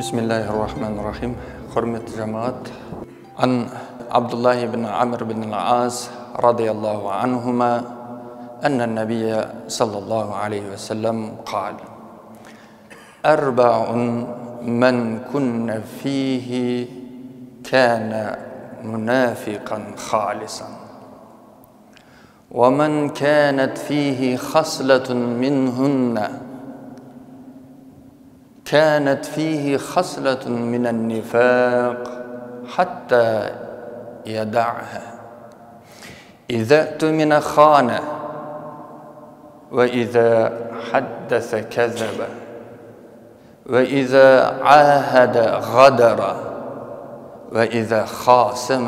Bismillahirrahmanirrahim. Hürmet cemaat. An Abdullah bin Amr bin Al-As radıyallahu anhuma enne nebiyye sallallahu aleyhi ve sellem kal. Erba'un men kunne fihi kâne münafikan halisan. Ve men kânet fihi hasletun minhunne كانت فيه خصلة من النفاق حتى يدعها إذا اؤتمن خان وإذا حدث كذب وإذا عاهد غدر وإذا خاصم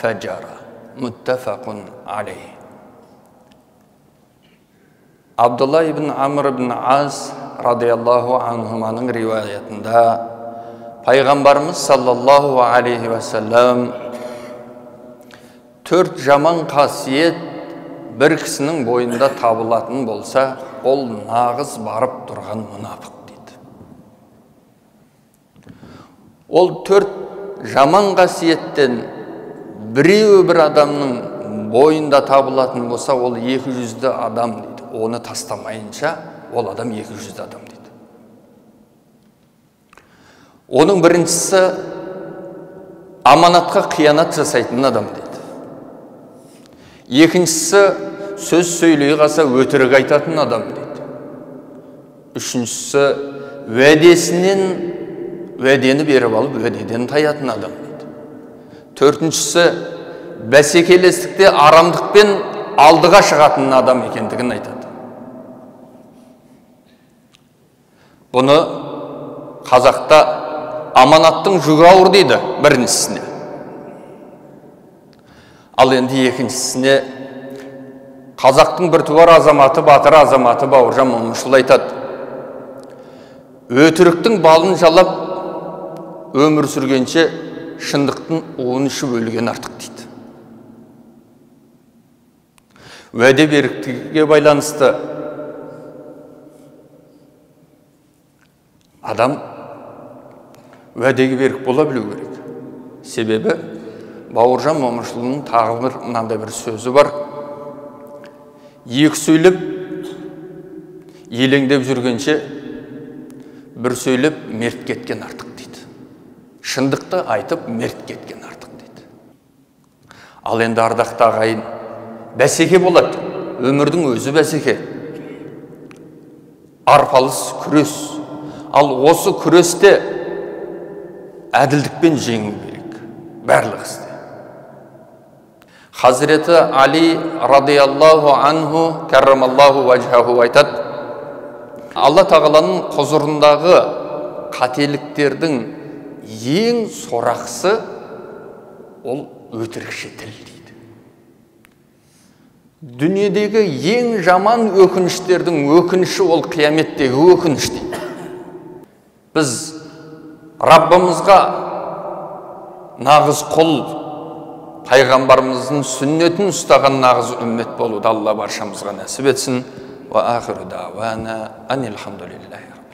فجر متفق عليه. Abdullah bin Amr bin As radıyallahu anhumanın rivayetinde Peygamberimiz sallallahu aleyhi ve sellem dört jaman kasiyet bir kişinin boyunda tabılatın bolsa ol nağız barıp durgan münafık dedi. Ol dört jaman kasiyetten biri bir adamın boyunda tabılatın bolsa ol 200'de adam dedi. Onu taslamayınca ol adam 200 adam dedi. Onun birincisi amanatka kıyanat jasaytın adam dedi. İkincisi söz söyleyi kalsa ötürük aytatın adam dedi. Üçüncüsü vədeni berip alıp vədeden tayatın adam dedi. Törtüncüsü bäsekelestikte aramdıkpen aldığa çıqatın adam ekendigin aytadı. Bunu Kazak'ta amanattın жүгі ауыр дейді birincisine. Al endi ikincisine Kazak'tın bir tuvar azamatı, batır azamatı Bauyrjan Momyshulı aytadı. Ötürüktün balın жалап ömür sürgençe şındıktın уын ішіп өлген артық дейді. Vədə berikliğe baylanıştı. Adam vədəyə berk bola bilüü gerek. Sebebi Bauyrjan Momyshulının tağı bir mınanda bir sözü var. Екі сөйлеп елеңдеп жүргенше бір сөйлеп мерт кеткен артық дейді. Шындықты айтып мерт кеткен артық дейді. Ал енді ардақты ағайын бәсеке болады. Өмірдің өзі бәсеке. Арпалыс күрес. Ал осы күресте әділдікпен жеңу керек. Барлық істе. Hazreti Ali radıyallahu anhu kerramallahu vajhahu айтат. Алла Тағаланың құзырындағы қателіктердің ең сорақсы ол өтірікші тіл дейді. Дүниедегі ең жаман өкініштердің өкініші ол қияметтегі өкініш дейді. Біз Rabbimizga nağız kul, Peygamberimizin sünnetini üstağın nağız ümmet boludu. Allah barşamızga nasip etsin. Ve ahiru davana enilhamdülillahi.